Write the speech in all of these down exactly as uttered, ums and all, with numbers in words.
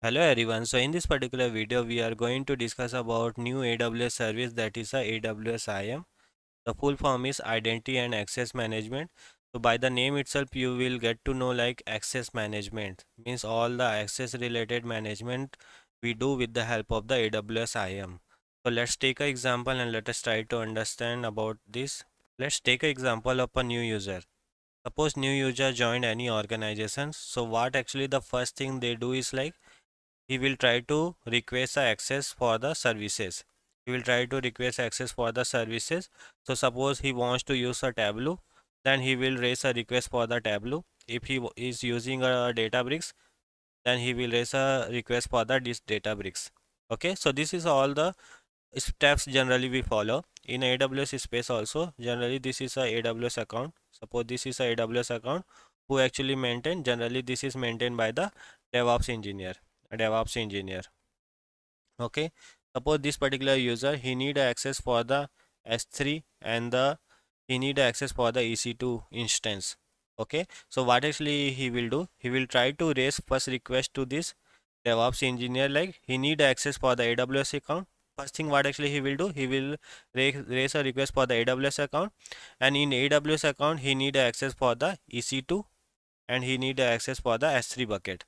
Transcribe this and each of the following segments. Hello everyone. So in this particular video we are going to discuss about new A W S service, that is a A W S I A M. The full form is Identity and Access Management. So by the name itself you will get to know like access management means all the access related management we do with the help of the A W S I A M. So let's take an example and let us try to understand about this. Let's take an example of a new user. Suppose new user joined any organization. So what actually the first thing they do is like he will try to request access for the services. He will try to request access for the services. So suppose he wants to use a Tableau, then he will raise a request for the Tableau. If he is using a Databricks, then he will raise a request for the Databricks. Okay, so this is all the steps generally we follow in A W S space also. Generally this is a A W S account. Suppose this is a A W S account who actually maintain, generally this is maintained by the DevOps engineer. A DevOps engineer. Okay, suppose this particular user he need access for the S three and the he need access for the E C two instance. Okay, so what actually he will do, he will try to raise first request to this DevOps engineer like he need access for the A W S account. First thing what actually he will do, he will raise a request for the A W S account, and in A W S account he need access for the E C two and he need access for the S three bucket.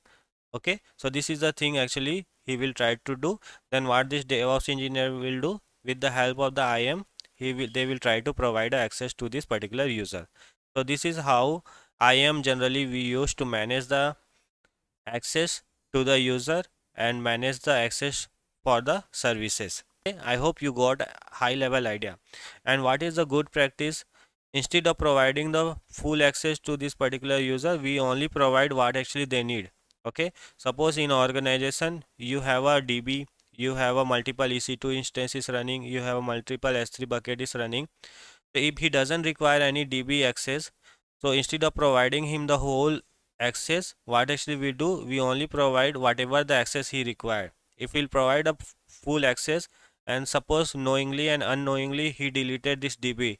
Okay, so this is the thing actually he will try to do. Then what this DevOps engineer will do, with the help of the I A M, he will they will try to provide access to this particular user. So this is how I A M generally we use to manage the access to the user and manage the access for the services. Okay, I hope you got high level idea. And what is the good practice? Instead of providing the full access to this particular user, we only provide what actually they need. Okay, suppose in organization you have a D B, you have a multiple E C two instance is running, you have a multiple S three bucket is running. So if he doesn't require any D B access, so instead of providing him the whole access, what actually we do, we only provide whatever the access he required. If we'll provide a full access and suppose knowingly and unknowingly he deleted this D B,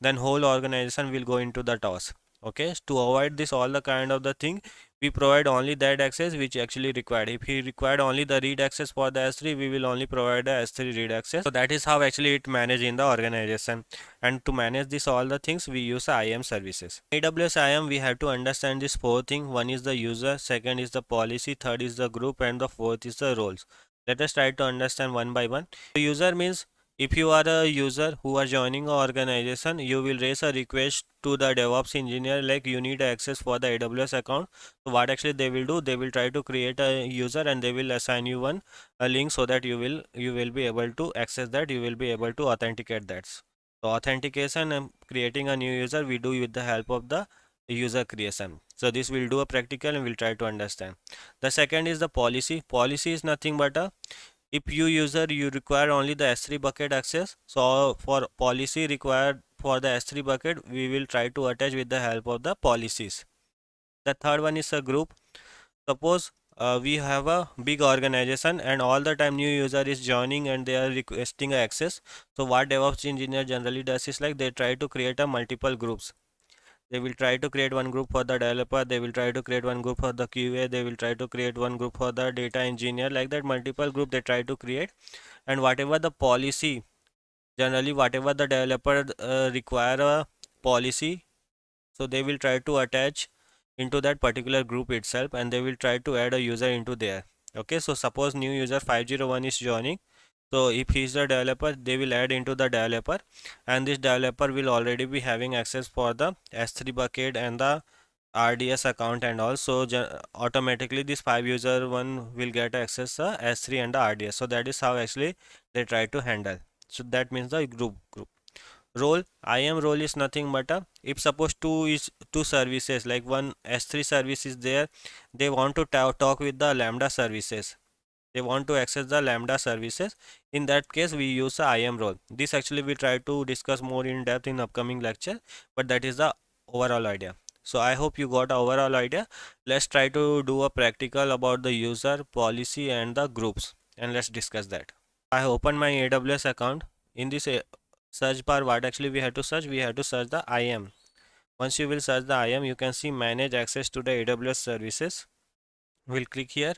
then whole organization will go into the toss. Okay, to avoid this all the kind of the thing, we provide only that access which actually required. If he required only the read access for the S three, we will only provide the S three read access. So that is how actually it managed in the organization. And to manage this all the things, we use I A M services. A W S I A M, we have to understand this four things. One is the user, second is the policy, third is the group, and the fourth is the roles. Let us try to understand one by one. The user means, if you are a user who are joining an organization, you will raise a request to the DevOps engineer like you need access for the A W S account. So what actually they will do, they will try to create a user and they will assign you one a link so that you will you will be able to access that, you will be able to authenticate that. So authentication and creating a new user we do with the help of the user creation. So this will do a practical and we'll try to understand. The second is the policy. Policy is nothing but a if you user you require only the S three bucket access, so for policy required for the S three bucket, we will try to attach with the help of the policies. The third one is a group. Suppose uh, we have a big organization and all the time new user is joining and they are requesting access. So what DevOps engineer generally does is like they try to create a multiple groups. They will try to create one group for the developer, they will try to create one group for the Q A, they will try to create one group for the data engineer, like that multiple group they try to create. And whatever the policy, generally whatever the developer uh, require a policy, so they will try to attach into that particular group itself and they will try to add a user into there. Okay, so suppose new user five zero one is joining. So if he is the developer, they will add into the developer, and this developer will already be having access for the S three bucket and the R D S account and all. So automatically this five user one will get access the S three and the R D S. So that is how actually they try to handle. So that means the group group. Role, I A M role is nothing but a, if suppose two is two services like one S three service is there, they want to talk with the Lambda services. They want to access the Lambda services. In that case, we use the I A M role. This actually we try to discuss more in depth in upcoming lecture, but that is the overall idea. So I hope you got overall idea. Let's try to do a practical about the user, policy and the groups, and let's discuss that. I opened my A W S account. In this search bar, what actually we have to search? We have to search the I A M. Once you will search the I A M, you can see manage access to the A W S services. We'll click here.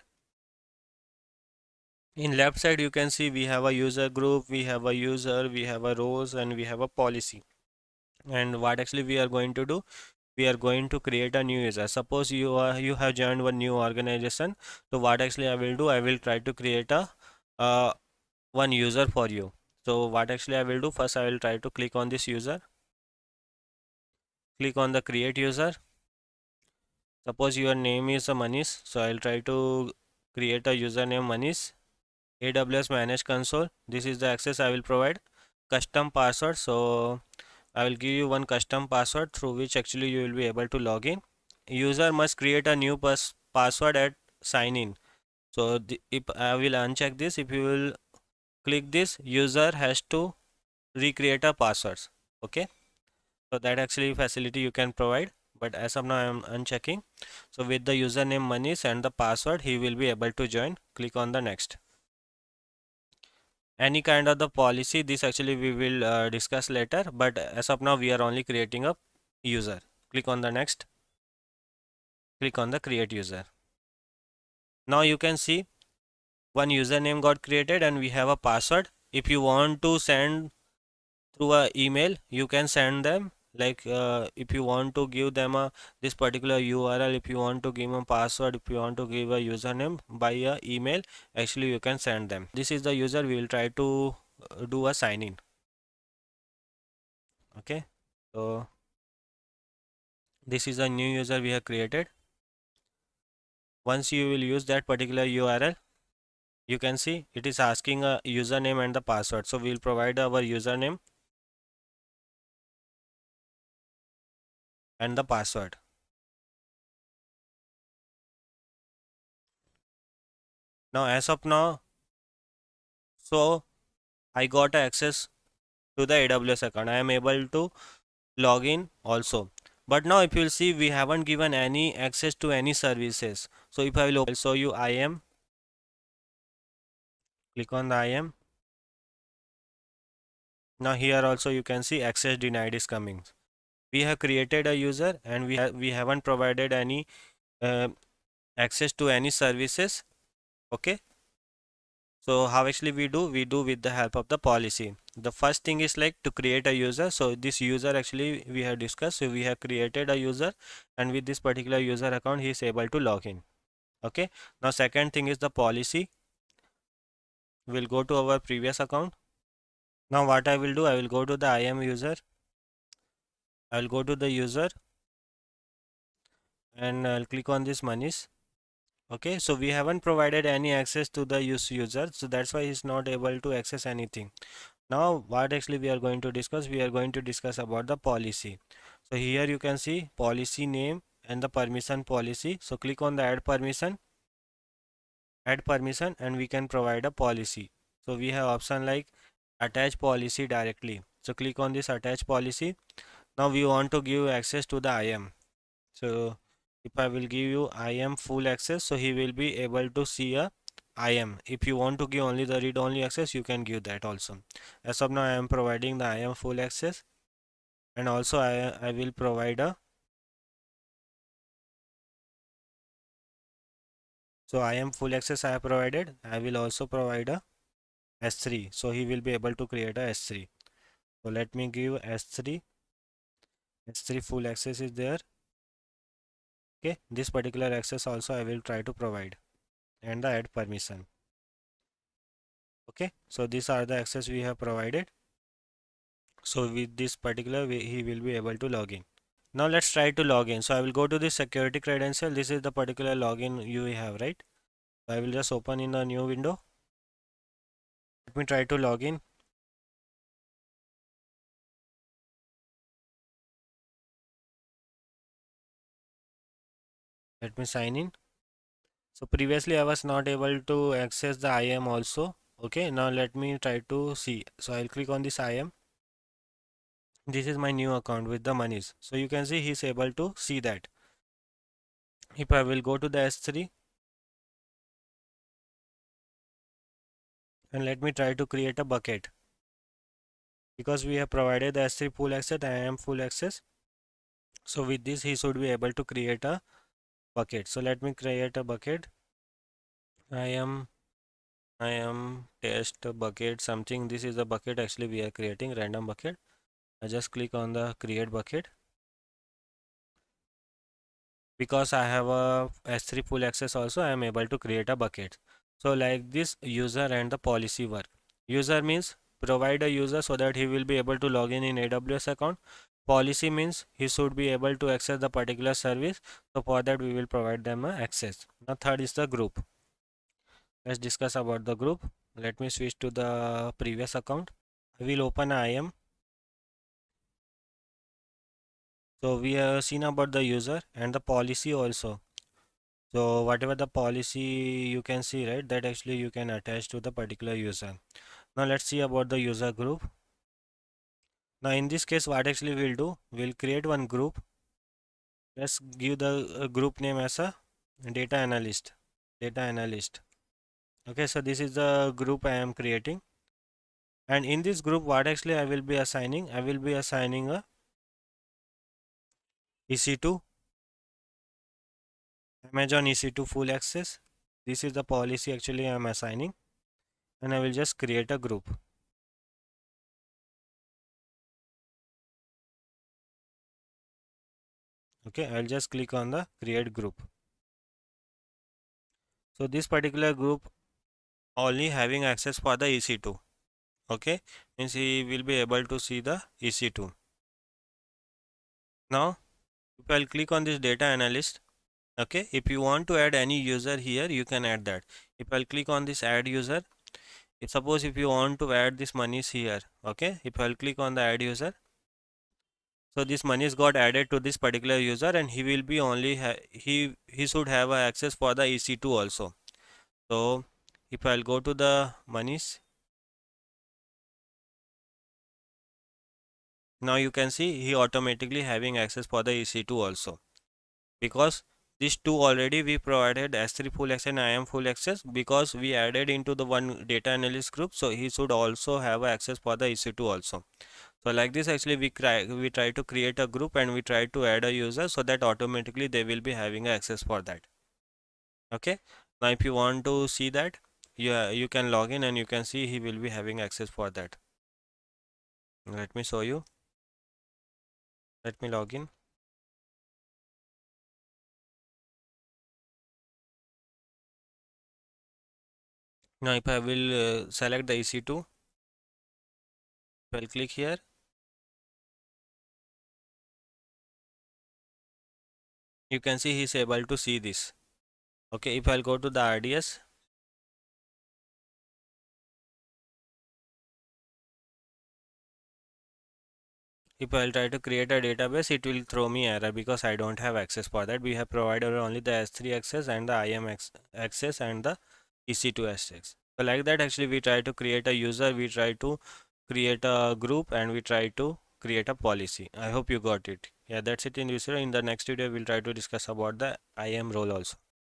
In left side, you can see we have a user group, we have a user, we have a rows, and we have a policy. And what actually we are going to do? We are going to create a new user. Suppose you are you have joined one new organization. So what actually I will do? I will try to create a uh, one user for you. So what actually I will do? First, I will try to click on this user. Click on the create user. Suppose your name is Manish. So I'll try to create a username Manish. A W S manage console. This is the access I will provide. Custom password. So I will give you one custom password through which actually you will be able to log in. User must create a new pass password at sign in. So the, if I will uncheck this, if you will click this, user has to recreate a password. Okay. So that actually facility you can provide. But as of now, I am unchecking. So with the username Manish and the password, he will be able to join. Click on the next. Any kind of the policy, this actually we will uh, discuss later, but as of now we are only creating a user. Click on the next. Click on the create user. Now you can see one username got created and we have a password. If you want to send through a email, you can send them, like uh, if you want to give them a this particular U R L, if you want to give them a password, if you want to give a username by a email, actually you can send them. This is the user. We will try to do a sign in. Okay, so this is a new user we have created. Once you will use that particular U R L, you can see it is asking a username and the password. So we will provide our username and the password. Now as of now, so I got access to the A W S account. I am able to log in also. But now if you will see, we haven't given any access to any services. So if I will open, show you I A M. Click on the I A M. Now here also you can see access denied is coming. We have created a user and we ha we haven't provided any uh, access to any services. Okay, so how actually we do? We do with the help of the policy. The first thing is like to create a user. So this user actually we have discussed. So we have created a user and with this particular user account he is able to log in. Okay, now second thing is the policy. We'll go to our previous account. Now what I will do? I will go to the I A M user. I'll go to the user and I'll click on this Manish. Okay, so we haven't provided any access to the use user, so that's why he's not able to access anything. Now what actually we are going to discuss? We are going to discuss about the policy. So here you can see policy name and the permission policy. So click on the add permission, add permission, and we can provide a policy. So we have option like attach policy directly. So click on this attach policy. Now we want to give access to the I A M. So if I will give you I A M full access, so he will be able to see a I A M. If you want to give only the read only access, you can give that also. As of now, I am providing the I A M full access, and also I, I will provide a. So I A M full access I have provided. I will also provide a S three. So he will be able to create a S three. So let me give S three. S three full access is there. Okay, this particular access also I will try to provide, and the add permission. Okay, so these are the access we have provided. So with this particular way, he will be able to log in. Now let's try to log in. So I will go to the security credential. This is the particular login you have, right? I will just open in a new window. Let me try to log in. Let me sign in. So previously I was not able to access the I A M also. Okay, now let me try to see. So I'll click on this I A M. This is my new account with the Manish. So you can see he's able to see that. If I will go to the S three and let me try to create a bucket, because we have provided the S three full access, I A M full access. So with this he should be able to create a bucket. So let me create a bucket. I am I A M test bucket something. This is the bucket actually we are creating, random bucket. I just click on the create bucket. Because I have a S three full access also, I am able to create a bucket. So like this, user and the policy work. User means provide a user so that he will be able to log in in A W S account. Policy means he should be able to access the particular service. So for that we will provide them a access. Now third is the group. Let's discuss about the group. Let me switch to the previous account. I will open I A M. So we have seen about the user and the policy also. So whatever the policy you can see, right, that actually you can attach to the particular user. Now let's see about the user group. Now in this case, what actually we'll do, we'll create one group. Let's give the group name as a data analyst. Data analyst. Okay, so this is the group I am creating. And in this group, what actually I will be assigning, I will be assigning a E C two, Amazon E C two full access. This is the policy actually I am assigning, and I will just create a group. Okay, I will just click on the create group. So this particular group only having access for the E C two. Okay, means he will be able to see the E C two. Now if I'll click on this data analyst, okay, if you want to add any user here, you can add that. If I'll click on this add user, if suppose if you want to add this Manish here, okay, if I'll click on the add user, so this Manish got added to this particular user, and he will be only ha he he should have access for the E C two also. So if I'll go to the Manish, now you can see he automatically having access for the E C two also, because these two already we provided S three full access and I A M full access, because we added into the one data analyst group, so he should also have access for the E C two also. So like this actually we try we try to create a group and we try to add a user so that automatically they will be having access for that. Okay, now if you want to see that, yeah, you can log in and you can see he will be having access for that. Let me show you. Let me log in. Now if I will uh, select the E C two, I will click here. You can see he is able to see this. Okay, if I will go to the R D S, if I will try to create a database, it will throw me error because I don't have access for that. We have provided only the S three access and the I A M access and the E C two access. So like that actually we try to create a user, we try to create a group, and we try to create a policy. I hope you got it. Yeah, that's it in this video. In the next video, we will try to discuss about the I A M role also.